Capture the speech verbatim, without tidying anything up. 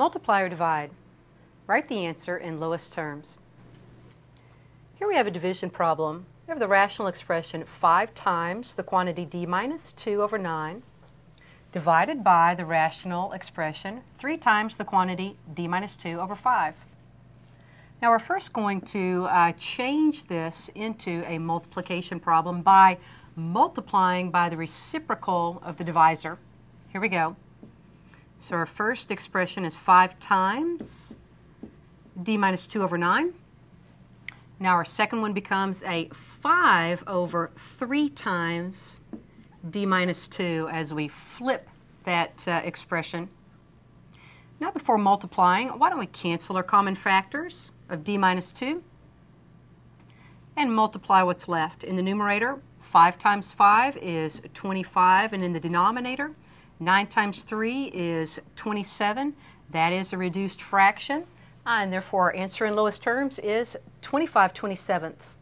Multiply or divide. Write the answer in lowest terms. Here we have a division problem. We have the rational expression five times the quantity d minus two over nine divided by the rational expression three times the quantity d minus two over five. Now we're first going to uh, change this into a multiplication problem by multiplying by the reciprocal of the divisor. Here we go. So our first expression is five times d minus two over nine. Now our second one becomes a five over three times d minus two as we flip that uh, expression. Now before multiplying, why don't we cancel our common factors of d minus two and multiply what's left. In the numerator, five times five is twenty-five, and in the denominator, nine times three is twenty-seven. That is a reduced fraction, and therefore our answer in lowest terms is twenty-five twenty-sevenths.